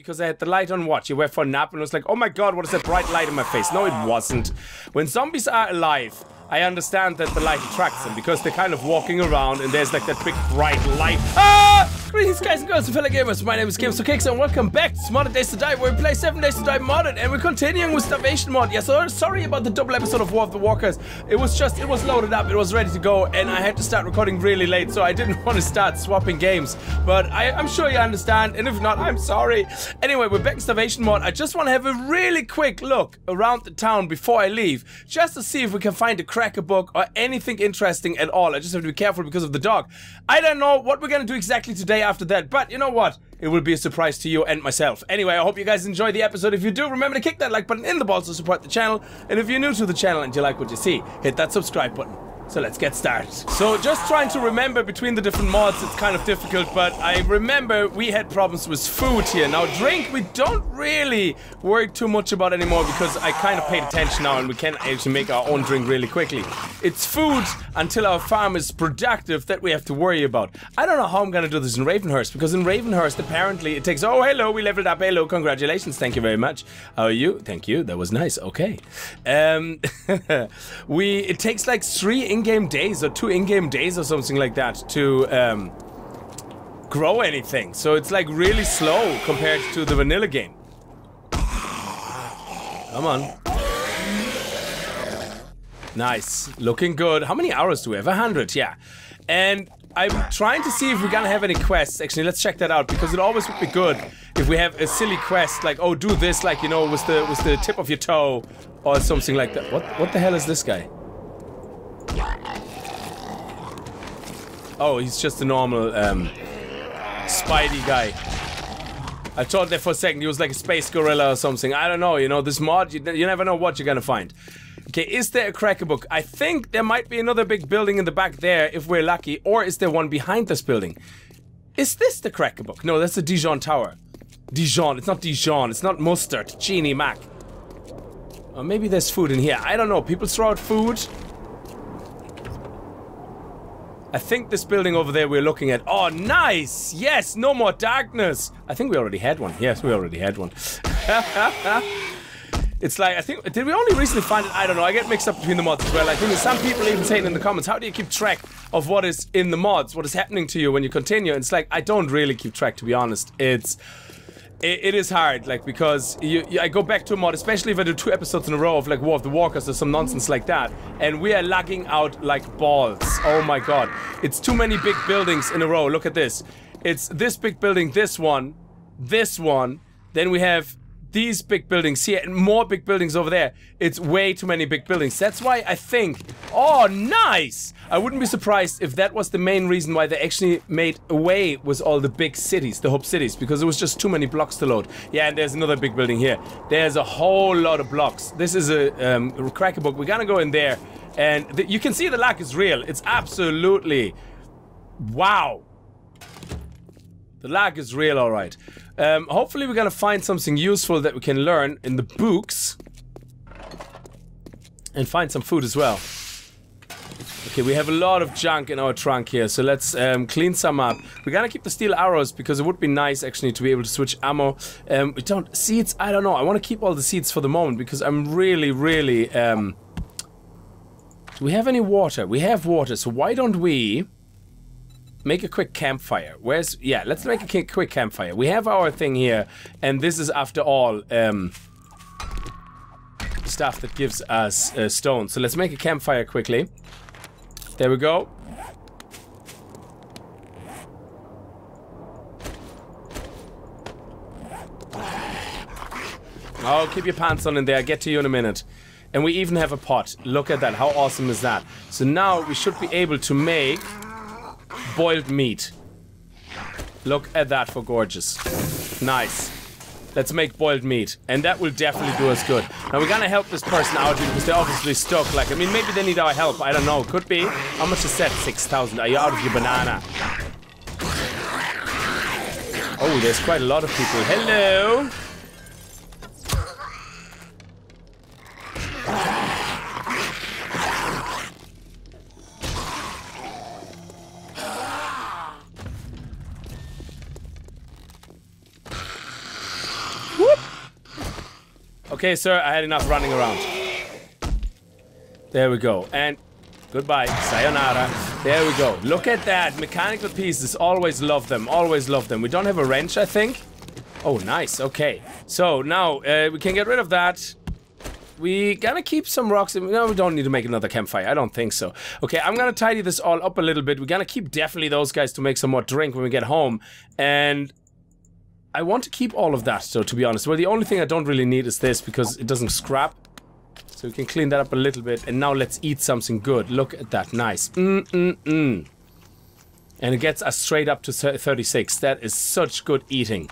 because I had the light on watch. You went for a nap and was like, oh my god, what is that bright light in my face? No, it wasn't. When zombies are alive, I understand that the light attracts them because they're kind of walking around and there's like that big bright light. Ah! Greetings guys and girls and fellow gamers, my name is Games4Kickz and welcome back to Modern Days to Die, where we play 7 Days to Die Modded, and we're continuing with Starvation Mod. Yeah, so sorry about the double episode of War of the Walkers. It was loaded up, it was ready to go, and I had to start recording really late, so I didn't want to start swapping games. But I'm sure you understand, and if not, I'm sorry. Anyway, we're back in Starvation Mod. I just want to have a really quick look around the town before I leave, just to see if we can find a cracker book or anything interesting at all. I just have to be careful because of the dog. I don't know what we're gonna do exactly today after that, but you know what, it will be a surprise to you and myself. Anyway, I hope you guys enjoy the episode. If you do, remember to kick that like button in the balls to support the channel, and if you're new to the channel and you like what you see, hit that subscribe button. So let's get started. So just trying to remember between the different mods, it's kind of difficult, but I remember we had problems with food here. Now drink, we don't really worry too much about anymore because I kind of paid attention now and we can actually make our own drink really quickly. It's food until our farm is productive that we have to worry about. I don't know how I'm gonna do this in Ravenhurst, because in Ravenhurst apparently it takes, oh hello, we leveled up, hello, congratulations, thank you very much. How are you? Thank you, that was nice, okay. It takes like 3 in-game days or 2 in-game days or something like that to grow anything, so it's like really slow compared to the vanilla game. Come on. Nice, looking good. How many hours do we have? 100, yeah. And I'm trying to see if we're gonna have any quests. Actually, let's check that out, because it always would be good if we have a silly quest like, oh, do this, like, you know, with the tip of your toe or something like that. What the hell is this guy? Oh, he's just a normal Spidey guy. I thought that for a second he was like a space gorilla or something. I don't know, you know, this mod, you never know what you're gonna find. Okay, is there a cracker book? I think there might be another big building in the back there if we're lucky, or is there one behind this building? Is this the cracker book? No, that's the Dijon Tower. Dijon, it's not Dijon, it's not mustard, Genie Mac. Or maybe there's food in here, I don't know, people throw out food. I think this building over there we're looking at. Oh, nice! Yes, no more darkness! I think we already had one. Yes, we already had one. It's like, I think, did we only recently find it? I don't know, I get mixed up between the mods as well. I think some people even saying in the comments, how do you keep track of what is in the mods? What is happening to you when you continue? And it's like, I don't really keep track, to be honest. It is hard, like, because I go back to a mod, especially if I do 2 episodes in a row of like War of the Walkers or some nonsense like that, and we are lagging out like balls. Oh my god, it's too many big buildings in a row. Look at this. It's this big building, this one, then we have these big buildings here and more big buildings over there. It's way too many big buildings. That's why I think, oh nice! I wouldn't be surprised if that was the main reason why they actually made away with all the big cities, the hub cities, because it was just too many blocks to load. Yeah, and there's another big building here. There's a whole lot of blocks. This is a cracker book. We're gonna go in there and you can see the lag is real. It's absolutely, wow. The lag is real, alright. Hopefully we're gonna find something useful that we can learn in the books. And find some food as well. Okay, we have a lot of junk in our trunk here, so let's clean some up. We're gonna keep the steel arrows because it would be nice actually to be able to switch ammo. We don't, seeds, I don't know, I wanna keep all the seeds for the moment because I'm really do we have any water? We have water, so why don't we make a quick campfire. Where's, yeah, let's make a quick campfire. We have our thing here, and this is after all stuff that gives us stone. So let's make a campfire quickly. There we go. Oh, keep your pants on in there. I'll get to you in a minute. And we even have a pot. Look at that. How awesome is that? So now we should be able to make boiled meat. Look at that for gorgeous. Nice. Let's make boiled meat, and that will definitely do us good. Now we're gonna help this person out because they're obviously stuck. Like, I mean, maybe they need our help. I don't know. Could be. How much is that? 6,000. Are you out of your banana? Oh, there's quite a lot of people. Hello. Okay, sir, I had enough running around. There we go. And goodbye. Sayonara. There we go. Look at that. Mechanical pieces. Always love them. Always love them. We don't have a wrench, I think. Oh, nice. Okay. So now we can get rid of that. We gotta keep some rocks. No, we don't need to make another campfire. I don't think so. Okay, I'm gonna tidy this all up a little bit. We're gonna keep definitely those guys to make some more drink when we get home. And I want to keep all of that, so to be honest. Well, the only thing I don't really need is this because it doesn't scrap. So we can clean that up a little bit. And now let's eat something good. Look at that. Nice. And it gets us straight up to 36. That is such good eating.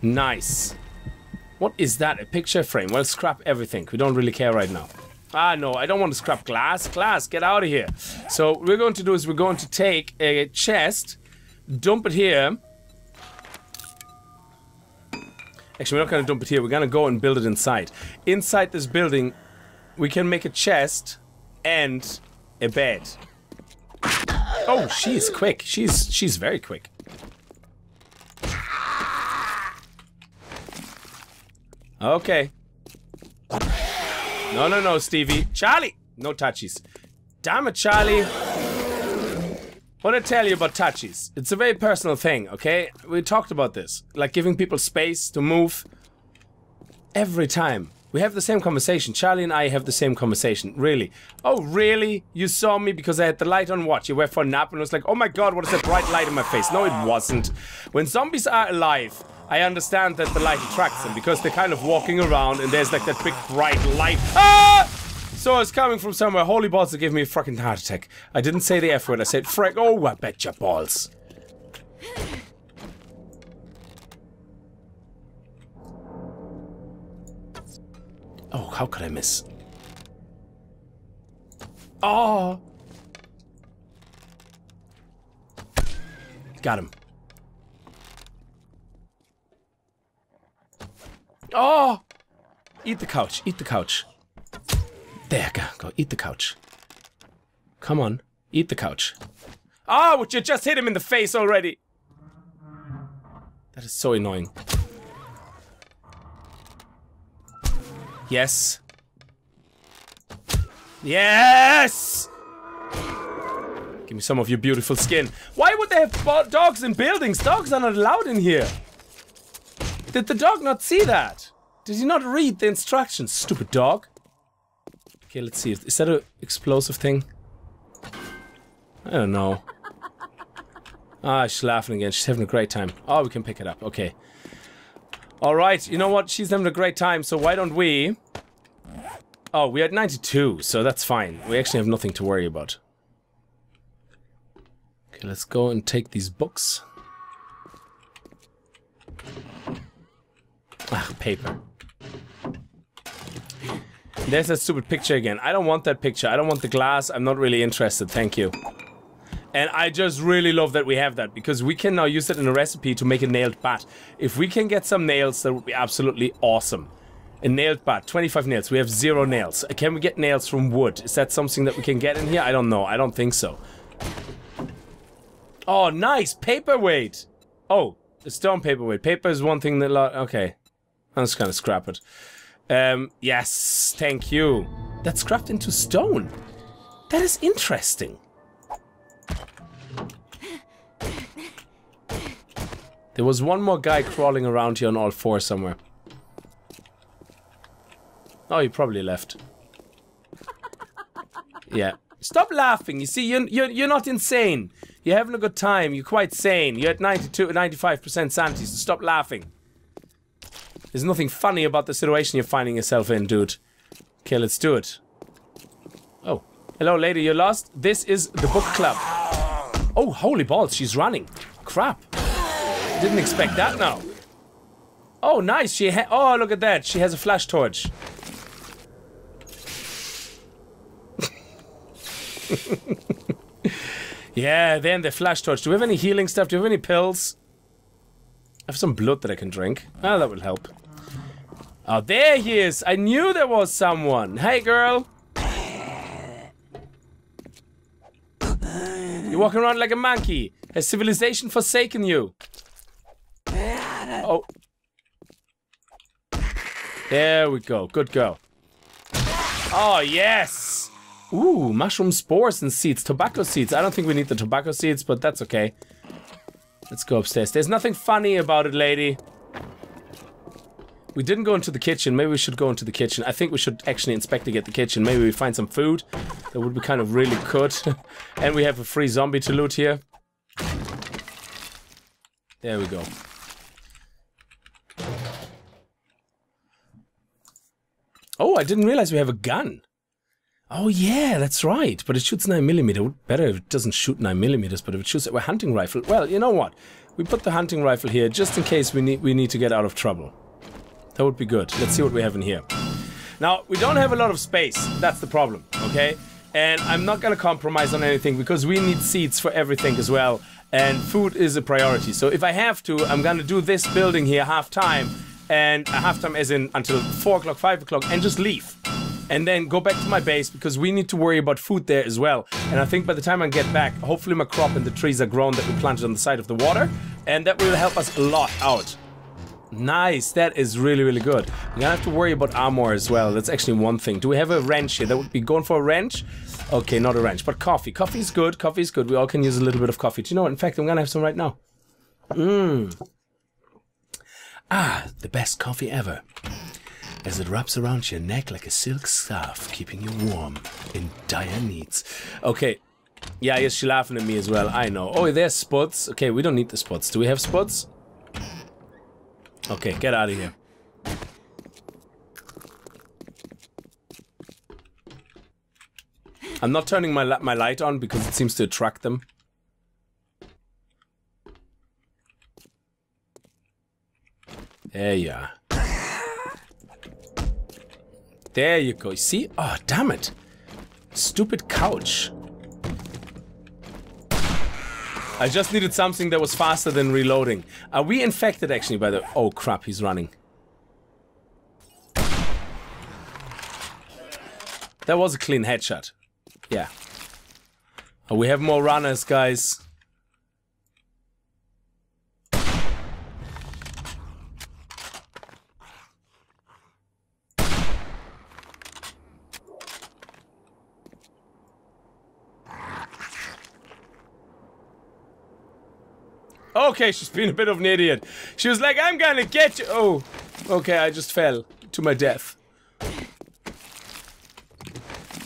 Nice. What is that? A picture frame. Well, scrap everything. We don't really care right now. Ah, no. I don't want to scrap glass. Glass, get out of here. So what we're going to do is we're going to take a chest, dump it here. Actually, we're not going to dump it here. We're going to go and build it inside. Inside this building, we can make a chest and a bed. Oh, she's quick. She's very quick. Okay. No, no, no, Stevie. Charlie! No touchies. Damn it, Charlie. What I tell you about touchies? It's a very personal thing, okay? We talked about this. Like giving people space to move. Every time. We have the same conversation. Charlie and I have the same conversation. Really. Oh, really? You saw me because I had the light on watch. You went for a nap and was like, oh my god, what is that bright light in my face? No, it wasn't. When zombies are alive, I understand that the light attracts them because they're kind of walking around and there's like that big bright light. Ah! So it's coming from somewhere. Holy balls, it gave me a fucking heart attack. I didn't say the F word. I said, Freck. Oh, I bet your balls. Oh, how could I miss? Oh! Got him. Oh! Eat the couch, eat the couch. There, go, eat the couch. Come on, eat the couch. Oh, would you just hit him in the face already? That is so annoying. Yes. Yes! Give me some of your beautiful skin. Why would they have dogs in buildings? Dogs are not allowed in here. Did the dog not see that? Did he not read the instructions? Stupid dog. Okay, let's see. Is that an explosive thing? I don't know. Ah, she's laughing again. She's having a great time. Oh, we can pick it up. Okay. Alright, you know what? She's having a great time, so why don't we... Oh, we're at 92, so that's fine. We actually have nothing to worry about. Okay, let's go and take these books. Ah, paper. There's that stupid picture again. I don't want that picture. I don't want the glass. I'm not really interested. Thank you. And I just really love that we have that because we can now use it in a recipe to make a nailed bat. If we can get some nails, that would be absolutely awesome. A nailed bat, 25 nails. We have 0 nails. Can we get nails from wood? Is that something that we can get in here? I don't know. I don't think so. Oh, nice. Paperweight. Oh, a stone paperweight. Paper is one thing that... Okay. I'm just gonna scrap it. Yes. Thank you. That's scrapped into stone. That is interesting. There was one more guy crawling around here on all four somewhere. Oh, he probably left. Yeah. Stop laughing. You see, you're not insane. You're having a good time. You're quite sane. You're at 92, 95% sanity, so stop laughing. There's nothing funny about the situation you're finding yourself in, dude. Okay, let's do it. Oh. Hello, lady. You're lost? This is the book club. Oh, holy balls. She's running. Crap. Didn't expect that now. Oh, nice. She oh, look at that. She has a flash torch. Yeah, then the flash torch. Do we have any healing stuff? Do we have any pills? I have some blood that I can drink. Ah, that will help. Oh, there he is. I knew there was someone. Hey, girl. You're walking around like a monkey. Has civilization forsaken you? Oh. There we go. Good girl. Oh, yes. Ooh, mushroom spores and seeds. Tobacco seeds. I don't think we need the tobacco seeds, but that's okay. Let's go upstairs. There's nothing funny about it, lady. We didn't go into the kitchen. Maybe we should go into the kitchen. I think we should actually investigate the kitchen. Maybe we find some food. That would be kind of really good. And we have a free zombie to loot here. There we go. Oh, I didn't realize we have a gun. Oh, yeah, that's right. But it shoots 9mm. Better if it doesn't shoot 9mm, but if it shoots a hunting rifle. Well, you know what? We put the hunting rifle here just in case we need to get out of trouble. That would be good. Let's see what we have in here. Now, we don't have a lot of space. That's the problem, okay? And I'm not going to compromise on anything because we need seeds for everything as well. And food is a priority. So if I have to, I'm going to do this building here half-time. And half-time as in until 4 o'clock, 5 o'clock, and just leave. And then go back to my base because we need to worry about food there as well. And I think by the time I get back, hopefully my crop and the trees are grown that we planted on the side of the water. And that will help us a lot out. Nice, that is really, really good. We're gonna have to worry about armor as well. That's actually one thing. Do we have a wrench here? That would be going for a wrench. Okay, not a wrench, but coffee. Coffee is good. Coffee is good. We all can use a little bit of coffee. Do you know what? In fact, I'm gonna have some right now. Mmm. Ah, the best coffee ever. As it wraps around your neck like a silk scarf, keeping you warm in dire needs. Okay. Yeah, yes, she's laughing at me as well. I know. Oh, there's spots. Okay, we don't need the spots. Do we have spots? Okay, get out of here. I'm not turning my light on because it seems to attract them. There you are. There you go. See? Oh, damn it. Stupid couch. I just needed something that was faster than reloading. Are we infected actually by the... Oh crap, he's running. That was a clean headshot. Yeah. Oh, we have more runners, guys. Okay, she's been a bit of an idiot. She was like, I'm gonna get you. Oh, okay, I just fell to my death.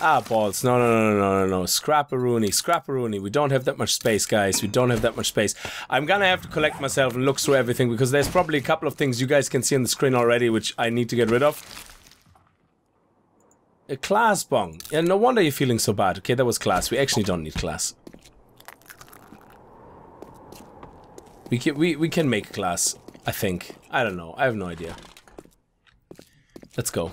Ah, balls. No, no, no, no, no, no. Scrap-a-rooney. Scrap-a-rooney. We don't have that much space, guys. We don't have that much space. I'm gonna have to collect myself and look through everything because there's probably a couple of things you guys can see on the screen already which I need to get rid of. A class bong. Yeah, no wonder you're feeling so bad. Okay, that was class. We actually don't need class. We can make glass, I think. I don't know. I have no idea. Let's go.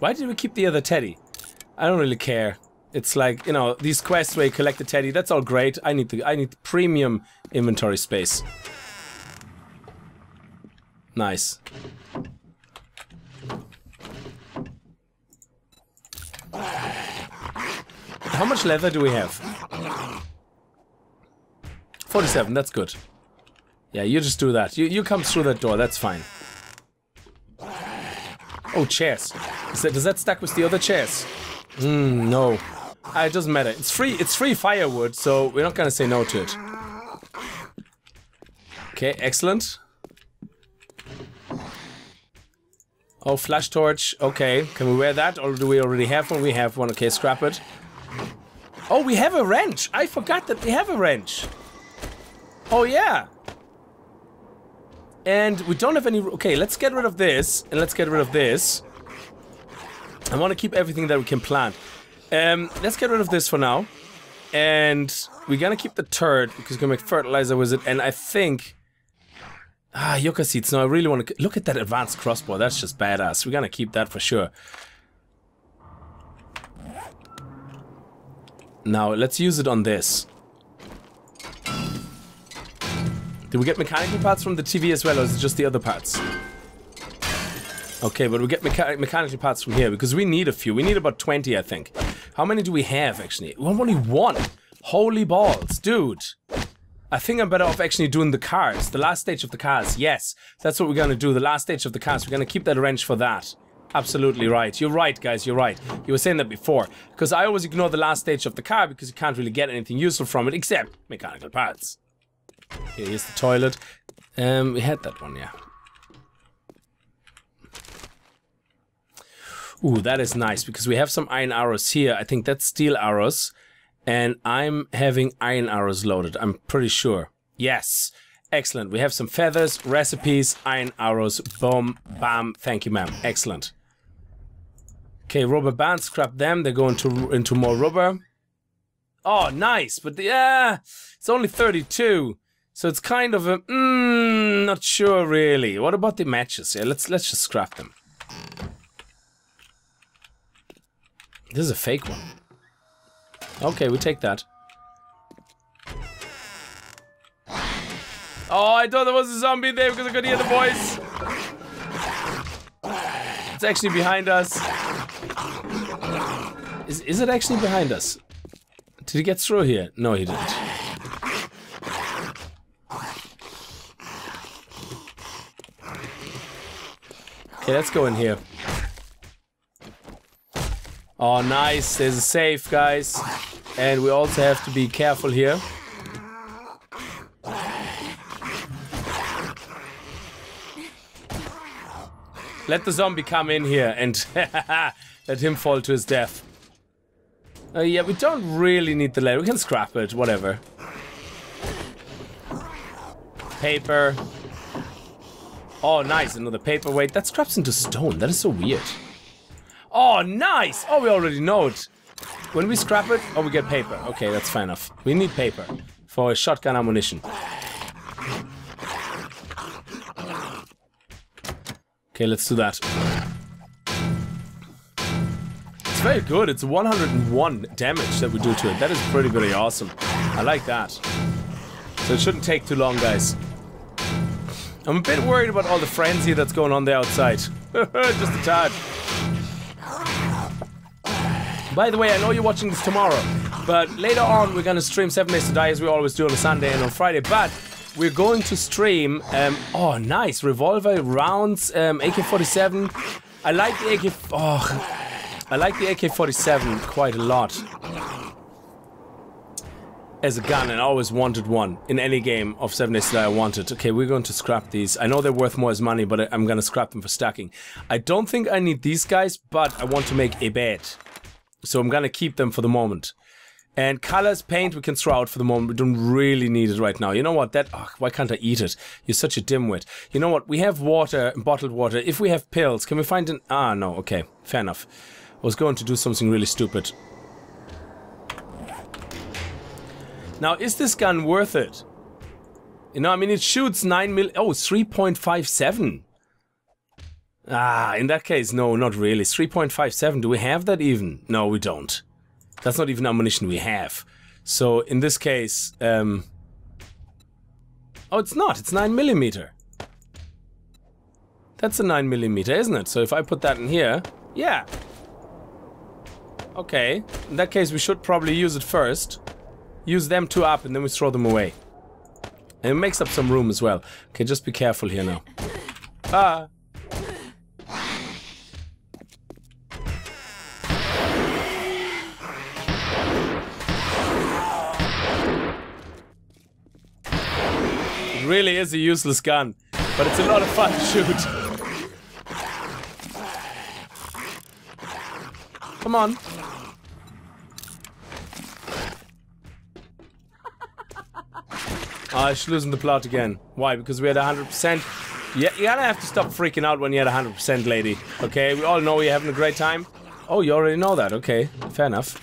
Why did we keep the other teddy? I don't really care. It's like, you know, these quests where you collect the teddy, that's all great. I need the premium inventory space. Nice. How much leather do we have? 47, that's good. Yeah, you just do that. You come through that door, that's fine. Oh, chairs. Is that stuck with the other chairs? Hmm, no. It doesn't matter. It's free firewood, so we're not gonna say no to it. Okay, excellent. Oh, flash torch. Okay, can we wear that? Or do we already have one? We have one. Okay, scrap it. Oh, we have a wrench! I forgot that we have a wrench. Oh, yeah. And we don't have any... Okay, let's get rid of this. And let's get rid of this. I want to keep everything that we can plant. Let's get rid of this for now, and we're gonna keep the turd because we're gonna make fertilizer with it. And I think yucca seeds. No, I really want to look at that advanced crossbow. That's just badass. We're gonna keep that for sure. Now let's use it on this. Did we get mechanical parts from the TV as well, or is it just the other parts? Okay, but we get mechanical parts from here, because we need a few. We need about 20, I think. How many do we have, actually? We have only one. Holy balls, dude. I think I'm better off actually doing the cars. The last stage of the cars, yes. That's what we're going to do, the last stage of the cars. We're going to keep that wrench for that. Absolutely right. You're right, guys, you're right. You were saying that before. Because I always ignore the last stage of the car, because you can't really get anything useful from it, except mechanical parts. Here's the toilet. We had that one, yeah. Ooh, that is nice, because we have some iron arrows here. I think that's steel arrows. And I'm having iron arrows loaded, I'm pretty sure. Yes. Excellent. We have some feathers, recipes, iron arrows. Boom, bam. Thank you, ma'am. Excellent. Okay, rubber bands. Scrap them. They're going into more rubber. Oh, nice. But yeah, it's only 32. So it's kind of a... not sure, really. What about the matches? Yeah, let's just scrap them. This is a fake one. Okay, we take that. Oh, I thought there was a zombie there because I could hear the voice. It's actually behind us. Is it actually behind us? Did he get through here? No, he didn't. Okay, let's go in here. Oh, nice. There's a safe, guys. And we also have to be careful here. Let the zombie come in here and let him fall to his death. Yeah, we don't really need the leather. We can scrap it, whatever. Paper. Oh, nice. Another paperweight. That scraps into stone. That is so weird. Oh, nice! Oh, we already know it. When we scrap it, oh, we get paper. Okay, that's fair enough. We need paper for shotgun ammunition. Okay, let's do that. It's very good. It's 101 damage that we do to it. That is pretty, pretty awesome. I like that. So it shouldn't take too long, guys. I'm a bit worried about all the frenzy that's going on there outside. Just a tad. By the way, I know you're watching this tomorrow, but later on we're going to stream 7 Days to Die as we always do on a Sunday and on Friday, but we're going to stream, oh nice, revolver rounds, AK-47. I like the AK, I like the AK-47 quite a lot as a gun, and I always wanted one in any game of 7 Days to Die I wanted. Okay, we're going to scrap these. I know they're worth more as money, but I'm going to scrap them for stacking. I don't think I need these guys, but I want to make a bed. So I'm gonna keep them for the moment. And colors, paint, we can throw out for the moment. We don't really need it right now. You know what, that... Oh, why can't I eat it? You're such a dimwit. You know what, we have water, bottled water. If we have pills, can we find an... Ah, no, okay. Fair enough. I was going to do something really stupid. Now, is this gun worth it? You know, I mean, it shoots 9mm... Oh, 3.57. Ah, in that case, no, not really. 3.57, do we have that even? No, we don't. That's not even ammunition we have. So, in this case, oh, it's not. It's 9mm. That's a 9mm, isn't it? So, if I put that in here... Yeah. Okay. In that case, we should probably use it first. Use them two up, and then we throw them away. And it makes up some room as well. Okay, just be careful here now. Ah... It really is a useless gun, but it's a lot of fun to shoot. Come on. I should lose the plot again. Why? Because we had 100%? Yeah, you're gonna have to stop freaking out when you had 100%, lady. Okay, we all know you're having a great time. Oh, you already know that. Okay, fair enough.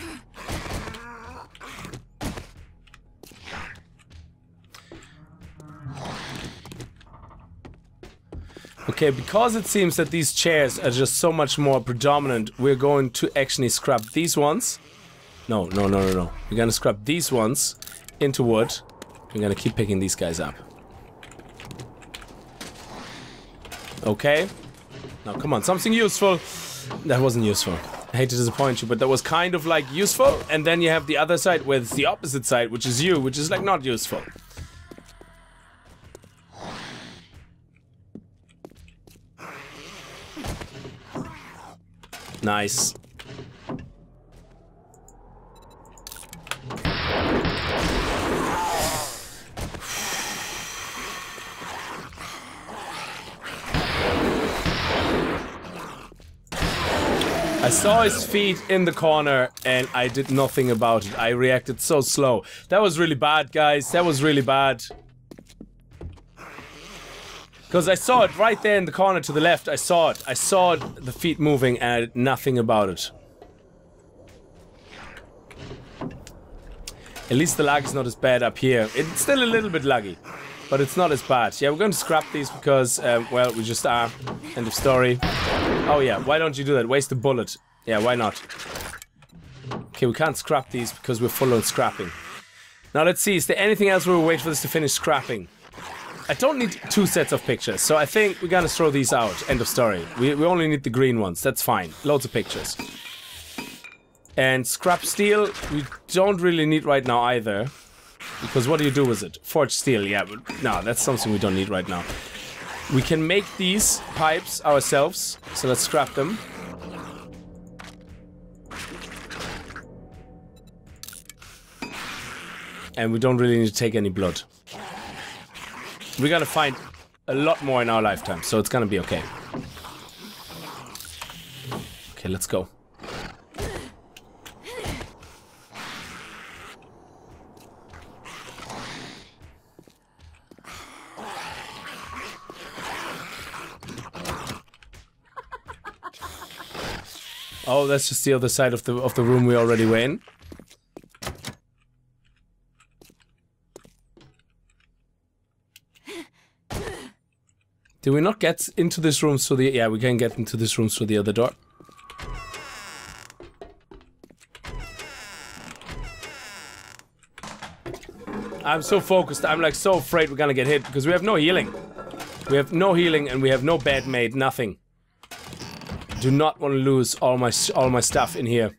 Okay, because it seems that these chairs are just so much more predominant, we're going to actually scrap these ones. No, no, no, no, no. We're gonna scrap these ones into wood. We're gonna keep picking these guys up. Okay. Now, come on, something useful. That wasn't useful. I hate to disappoint you, but that was kind of like useful. And then you have the other side where it's the opposite side, which is you, which is like not useful. Nice. I saw his feet in the corner and I did nothing about it. I reacted so slow. That was really bad, guys. That was really bad. Because I saw it right there in the corner to the left. I saw it. I saw the feet moving and I did nothing about it. At least the lag is not as bad up here. It's still a little bit laggy, but it's not as bad. Yeah, we're going to scrap these because, well, we just are. End of story. Oh yeah, why don't you do that? Waste a bullet. Yeah, why not? Okay, we can't scrap these because we're full on scrapping. Now let's see, is there anything else where we wait for this to finish scrapping? I don't need two sets of pictures, so I think we're gonna throw these out. End of story. We only need the green ones, that's fine. Loads of pictures. And scrap steel, we don't really need right now either. Because what do you do with it? Forged steel, yeah, but no, that's something we don't need right now. We can make these pipes ourselves, so let's scrap them. And we don't really need to take any blood. We're gonna find a lot more in our lifetime, so it's gonna be okay. Okay, let's go. Oh, that's just the other side of the room we already were in. Did we not get into this room through the... Yeah, we can get into this room through the other door. I'm so focused. I'm like so afraid we're gonna get hit because we have no healing. We have no healing and we have no bed made, nothing. Do not want to lose all my stuff in here.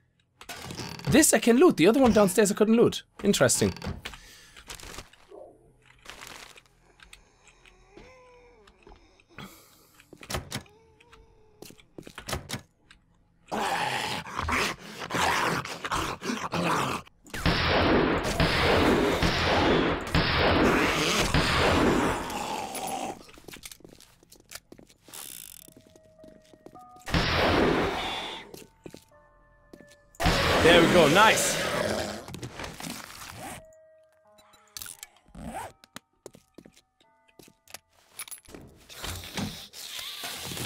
This I can loot. The other one downstairs I couldn't loot. Interesting. There we go, nice!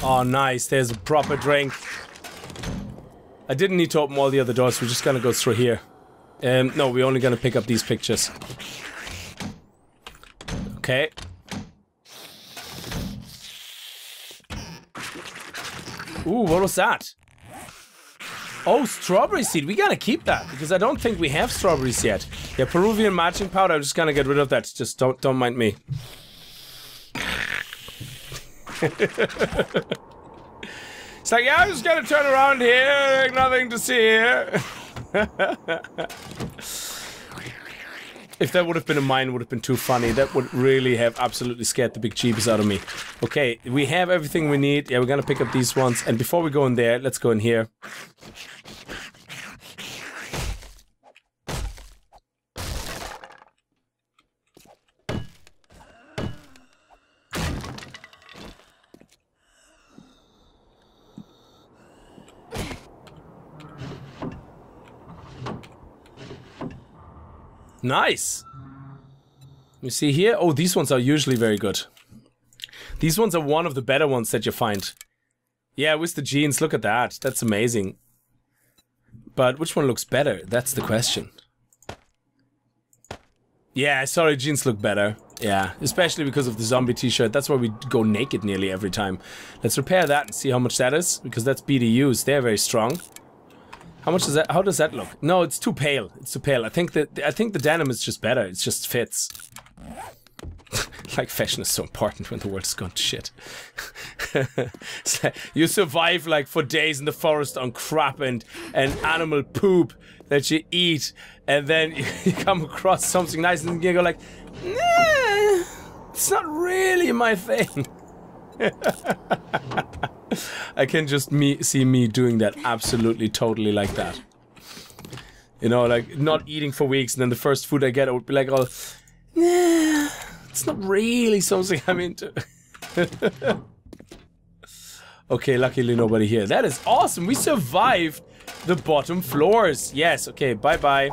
Oh nice, there's a proper drink. I didn't need to open all the other doors, we're just gonna go through here. No, we're only gonna pick up these pictures. Okay. Ooh, what was that? Oh, strawberry seed. We gotta keep that because I don't think we have strawberries yet. Yeah, Peruvian marching powder. I'm just gonna get rid of that. Just don't mind me. It's like, yeah, I'm just gonna turn around here. Like nothing to see here. If that would have been a mine, would have been too funny. That would really have absolutely scared the big jeebies out of me. Okay, we have everything we need. Yeah, we're gonna pick up these ones. And before we go in there, let's go in here. Nice! You see here? Oh, these ones are usually very good. These ones are one of the better ones that you find. Yeah, with the jeans, look at that. That's amazing. But which one looks better? That's the question. Yeah, sorry, jeans look better. Yeah, especially because of the zombie t-shirt. That's why we go naked nearly every time. Let's repair that and see how much that is, because that's BDUs. They're very strong. How much is that? How does that look? No, it's too pale. It's too pale. I think the denim is just better. It just fits. Like fashion is so important when the world's gone to shit. You survive like for days in the forest on crap and animal poop that you eat, and then you come across something nice and you go like, nah, it's not really my thing. I can just see me doing that absolutely totally like that. You know, like not eating for weeks, and then the first food I get, I would be like, oh, nah, it's not really something I'm into. Okay, luckily nobody here. That is awesome. We survived the bottom floors. Yes, okay, bye-bye.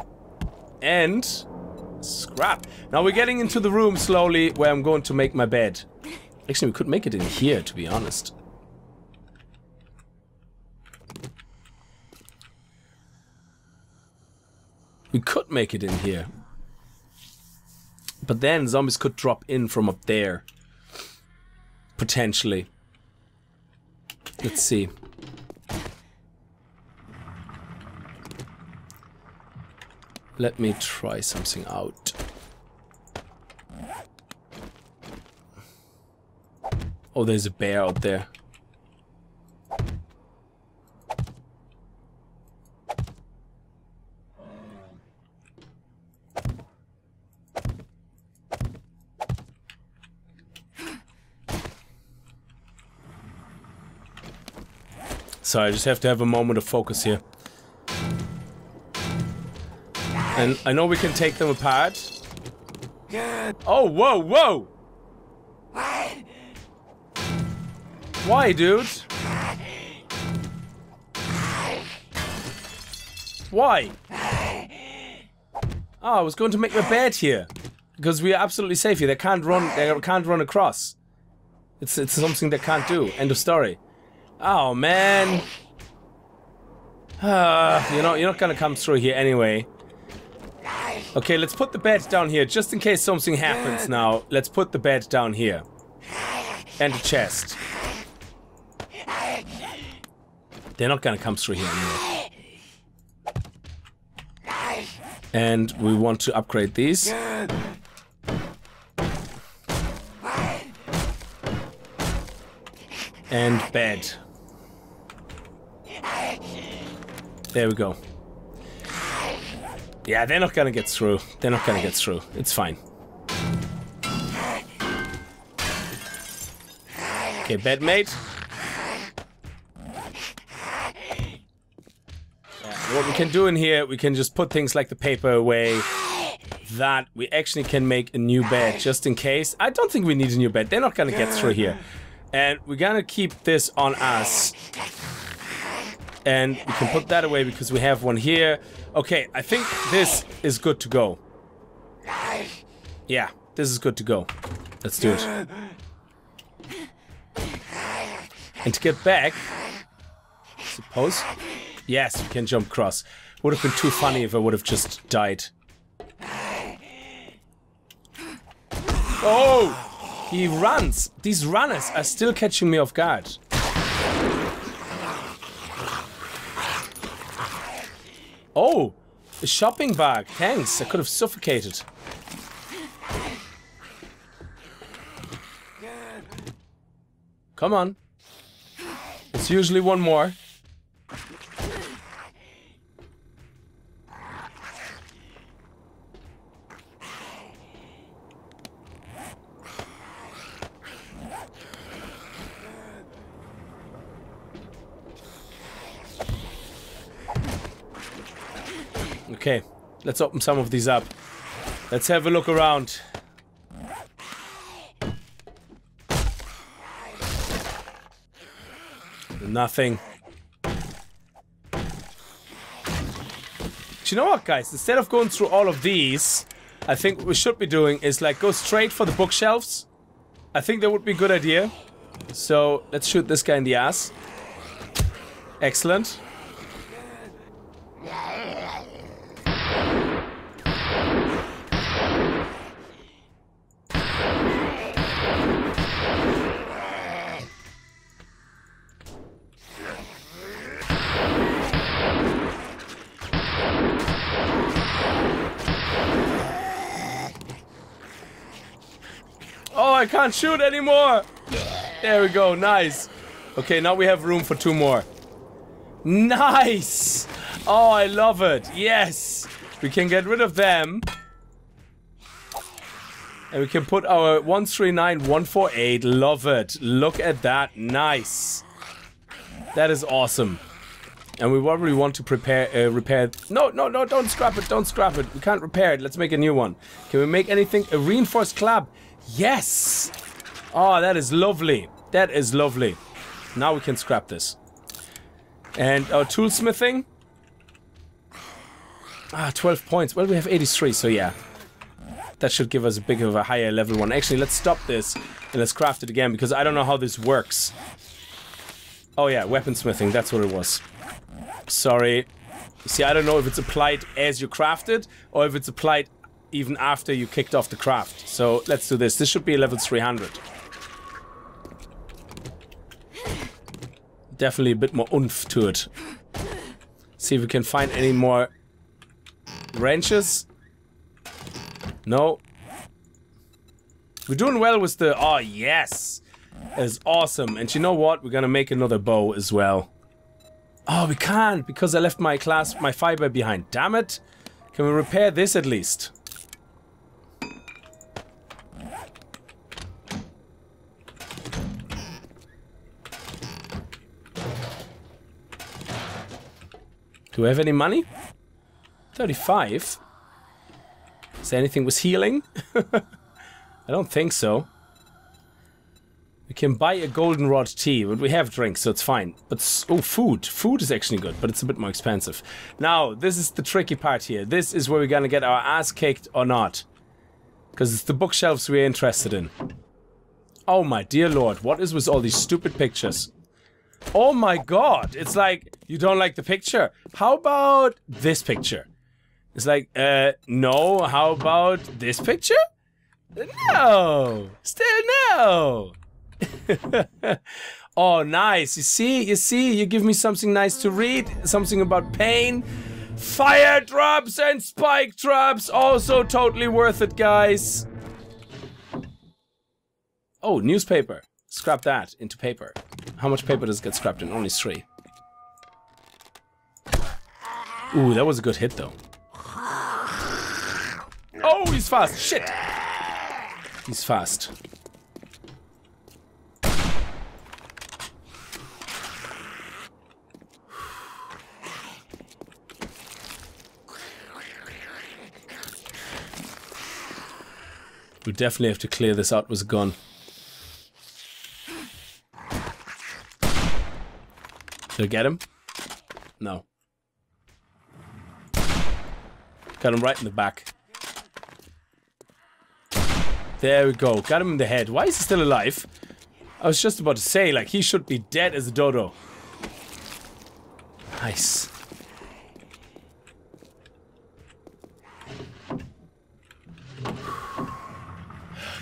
And scrap. Now we're getting into the room slowly where I'm going to make my bed. Actually, we could make it in here, to be honest. We could make it in here. But then zombies could drop in from up there. Potentially. Let's see. Let me try something out. Oh, there's a bear out there. Sorry, I just have to have a moment of focus here. And I know we can take them apart. Oh, whoa, whoa! Why, dude? Why? Oh, I was going to make my bed here because we are absolutely safe here. They can't run. They can't run across. It's something they can't do. End of story. Oh man. You know you're not gonna come through here anyway. Okay, let's put the bed down here just in case something happens. Now let's put the bed down here and the chest. They're not gonna come through here anymore. And we want to upgrade these. And bed. There we go. Yeah, they're not gonna get through. They're not gonna get through. It's fine. Okay, bed made. What we can do in here, we can just put things like the paper away. That we actually can make a new bed just in case. I don't think we need a new bed. They're not gonna get through here. And we're gonna keep this on us. And we can put that away because we have one here. Okay, I think this is good to go. Yeah, this is good to go. Let's do it. And to get back, I suppose. Yes, we can jump across. Would have been too funny if I would have just died. Oh! He runs! These runners are still catching me off guard. Oh! A shopping bag. Thanks, I could have suffocated. Come on. It's usually one more. Okay, let's open some of these up. Let's have a look around. Nothing. Do you know what, guys? Instead of going through all of these, I think what we should be doing is like go straight for the bookshelves. I think that would be a good idea. So let's shoot this guy in the ass. Excellent. I can't shoot anymore! There we go, nice. Okay, now we have room for two more. Nice! Oh, I love it. Yes! We can get rid of them. And we can put our 139, 148. Love it. Look at that. Nice. That is awesome. And we probably want to prepare, repair... No, no, no, don't scrap it. Don't scrap it. We can't repair it. Let's make a new one. Can we make anything? A reinforced club. Yes! Oh, that is lovely. That is lovely. Now we can scrap this. And our toolsmithing. Ah, 12 points. Well, we have 83, so yeah. That should give us a bit of a higher level one. Actually, let's stop this and let's craft it again because I don't know how this works. Oh yeah, weaponsmithing. That's what it was. Sorry. See, I don't know if it's applied as you craft it or if it's applied even after you kicked off the craft. So let's do this. This should be a level 300. Definitely a bit more oomph to it. See if we can find any more wrenches. No. We're doing well with the... Oh, yes! That is awesome. And you know what? We're gonna make another bow as well. Oh, we can't because I left my class, my fiber behind. Damn it! Can we repair this at least? Do I have any money? 35? Is there anything with healing? I don't think so. We can buy a goldenrod tea, but we have drinks, so it's fine. But, oh, food. Food is actually good, but it's a bit more expensive. Now, this is the tricky part here. This is where we're gonna get our ass kicked or not. Because it's the bookshelves we're interested in. Oh my dear lord, what is with all these stupid pictures? Oh my god, it's like, you don't like the picture. How about this picture? It's like, no, how about this picture? No, still no. Oh, nice, you see, you give me something nice to read, something about pain. Fire drops and spike drops, also totally worth it, guys. Oh, newspaper. Scrap that into paper. How much paper does get scrapped in? Only 3. Ooh, that was a good hit, though. Oh, he's fast. Shit. He's fast. We definitely have to clear this out with a gun. Did I get him? No. Got him right in the back. There we go. Got him in the head. Why is he still alive? I was just about to say, like, he should be dead as a dodo. Nice.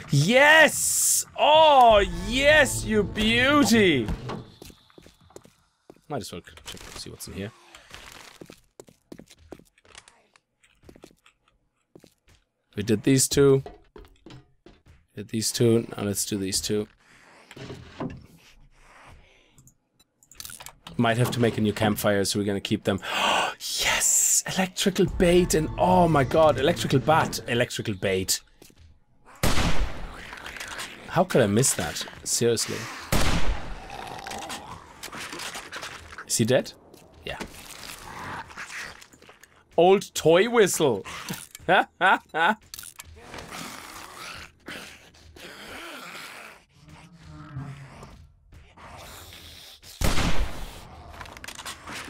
Yes! Oh, yes, you beauty! Might as well check, see what's in here. We did these two. Did these two. Now let's do these two. Might have to make a new campfire, so we're gonna keep them. Yes! Electrical bait and oh my god, electrical bat. Electrical bait. How could I miss that? Seriously. Is he dead? Yeah. Old toy whistle. I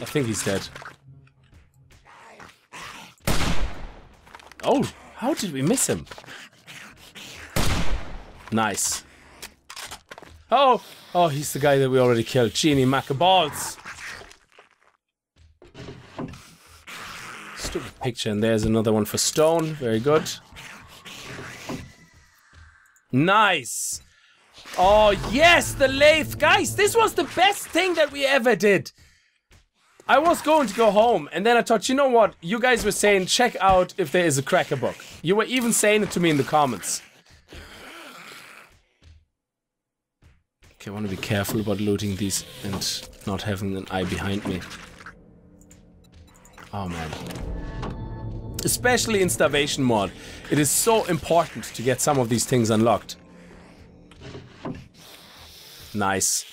think he's dead. Oh, how did we miss him? Nice. Oh, oh, he's the guy that we already killed. Genie Macaballs. Stupid picture, and there's another one for stone. Very good. Nice. Oh, yes, the lathe. Guys, this was the best thing that we ever did. I was going to go home, and then I thought, you know what? You guys were saying, check out if there is a cracker book. You were even saying it to me in the comments. Okay, I want to be careful about looting these and not having an eye behind me. Oh man. Especially in Starvation Mod, it is so important to get some of these things unlocked. Nice.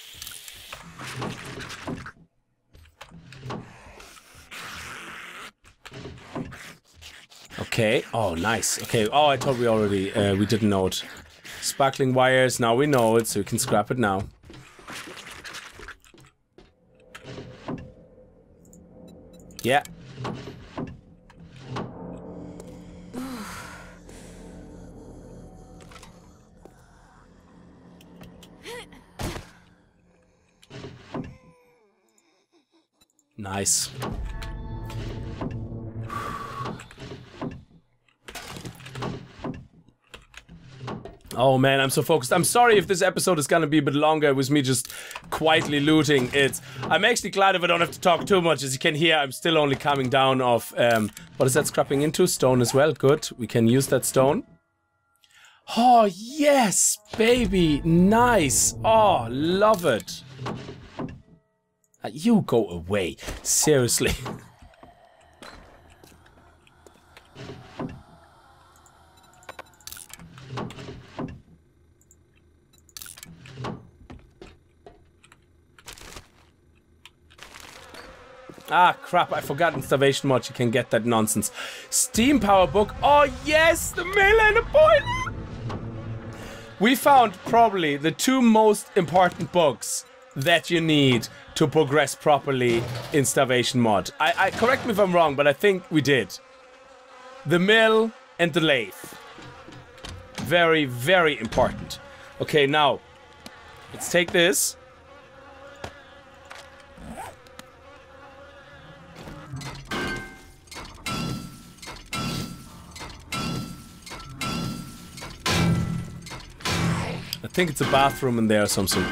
Okay. Oh, nice. Okay. Oh, I thought we already we didn't know it. Sparkling wires. Now we know it, so we can scrap it now. Yeah. Nice. Oh man, I'm so focused. I'm sorry if this episode is gonna be a bit longer with me just quietly looting. I'm actually glad if I don't have to talk too much. As you can hear, I'm still only coming down off, what is that scrapping into? Stone as well, good. We can use that stone. Oh yes, baby, nice. Oh, love it. You go away, seriously. Ah, crap, I forgot in Starvation Mod you can get that nonsense. Steam Power Book. Oh, yes, the mill and the boiler. We found probably the two most important books that you need to progress properly in Starvation Mod. I correct me if I'm wrong, but I think we did. The mill and the lathe. Very, very important. Okay, now, let's take this. I think it's a bathroom in there or something.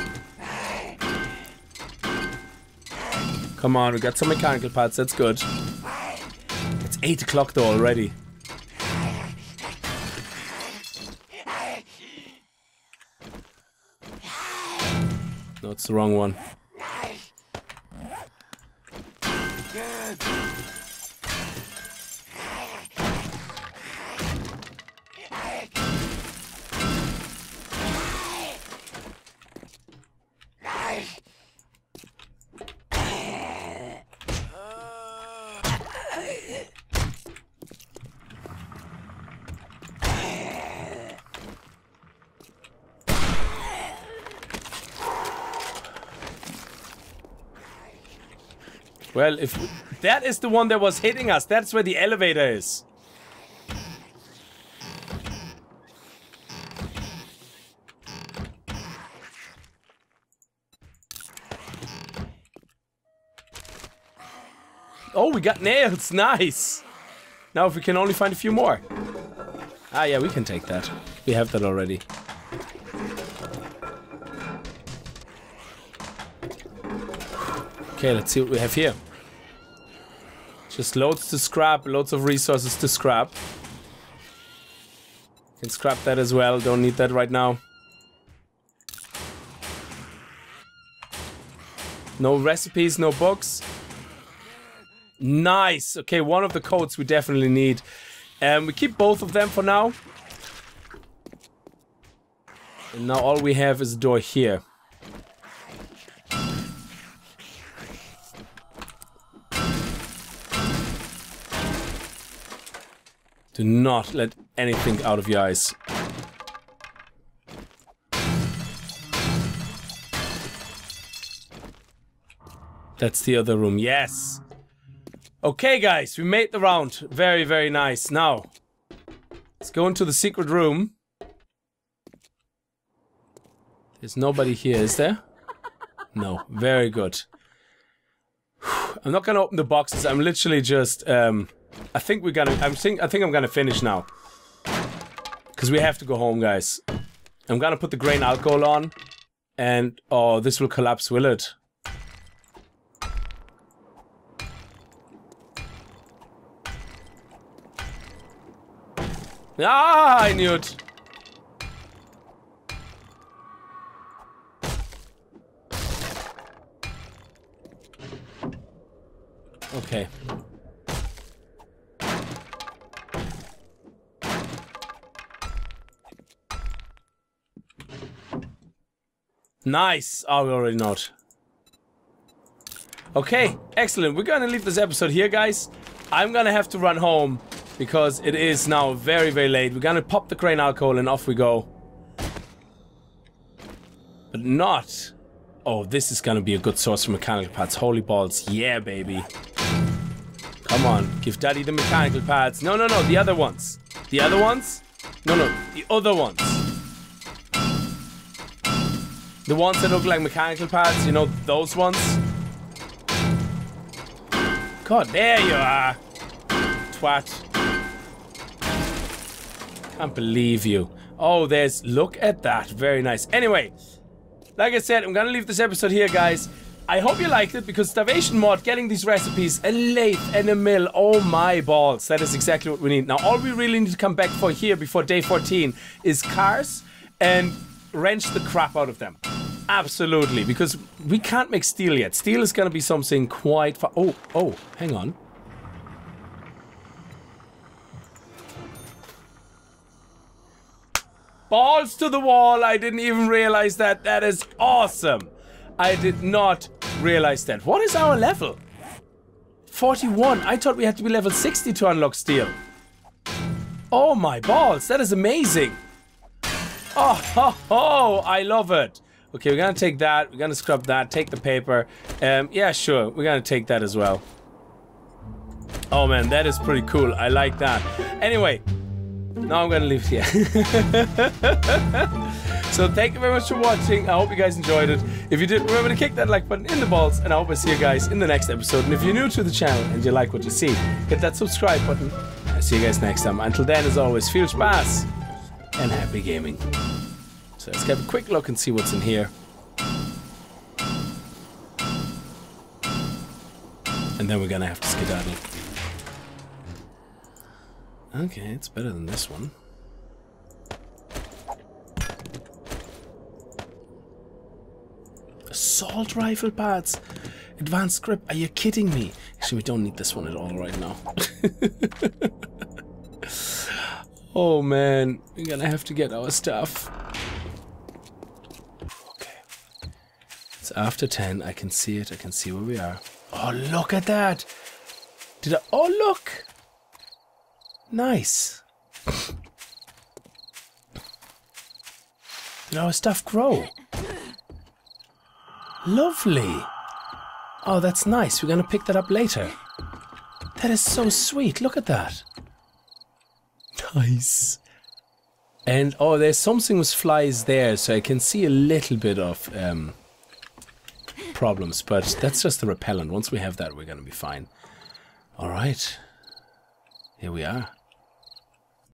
Come on, we got some mechanical parts, that's good. It's 8 o'clock though already. No, it's the wrong one. Well, if that is the one that was hitting us, that's where the elevator is. Oh, we got nails, nice. Now if we can only find a few more. Ah yeah, we can take that. We have that already. Okay, let's see what we have here. Just loads to scrap, loads of resources to scrap. Can scrap that as well, don't need that right now. No recipes, no books. Nice! Okay, one of the codes we definitely need. We keep both of them for now. And now all we have is a door here. Do not let anything out of your eyes. That's the other room. Yes! Okay, guys. We made the round. Very, very nice. Now, let's go into the secret room. There's nobody here, is there? No. Very good. I'm not gonna open the boxes. I'm literally just... I think we're gonna. I think I'm gonna finish now, cause we have to go home, guys. I'm gonna put the grain alcohol on, and oh, this will collapse, will it? Ah, I knew it. Okay. Nice! Oh, we're already not. Okay, excellent. We're gonna leave this episode here, guys. I'm gonna have to run home because it is now very, very late. We're gonna pop the grain alcohol and off we go. But not... Oh, this is gonna be a good source for mechanical parts. Holy balls. Yeah, baby. Come on. Give daddy the mechanical parts. No, no, no. The other ones. The other ones? No, no. The other ones. The ones that look like mechanical parts, you know, those ones. God, there you are. Twat. Can't believe you. Oh, there's... Look at that. Very nice. Anyway, like I said, I'm gonna leave this episode here, guys. I hope you liked it, because Starvation Mod, getting these recipes, a lathe and a mill. Oh my balls. That is exactly what we need. Now, all we really need to come back for here before day 14 is cars and wrench the crap out of them. Absolutely, because we can't make steel yet. Steel is gonna be something quite far. Oh, oh, hang on. Balls to the wall, I didn't even realize that. That is awesome. I did not realize that. What is our level? 41. I thought we had to be level 60 to unlock steel. Oh my balls, that is amazing. Oh, ho, ho, I love it. Okay, we're gonna take that, we're gonna scrub that, take the paper. Yeah, sure, we're gonna take that as well. Oh man, that is pretty cool, I like that. Anyway, now I'm gonna leave here. So thank you very much for watching, I hope you guys enjoyed it. If you did, remember to kick that like button in the balls, and I hope I see you guys in the next episode. And if you're new to the channel and you like what you see, hit that subscribe button. I'll see you guys next time. Until then, as always, viel Spaß and happy gaming. So let's have a quick look and see what's in here. And then we're gonna have to skedaddle. Okay, it's better than this one. Assault rifle parts! Advanced grip, are you kidding me? Actually, we don't need this one at all right now. Oh man, we're gonna have to get our stuff. It's after 10, I can see it, I can see where we are. Oh, look at that! Did I... Oh, look! Nice! Did our stuff grow? Lovely! Oh, that's nice, we're gonna pick that up later. That is so sweet, look at that! Nice! And, oh, there's something with flies there, so I can see a little bit of, problems, but that's just the repellent. Once we have that, we're gonna be fine. All right, here we are.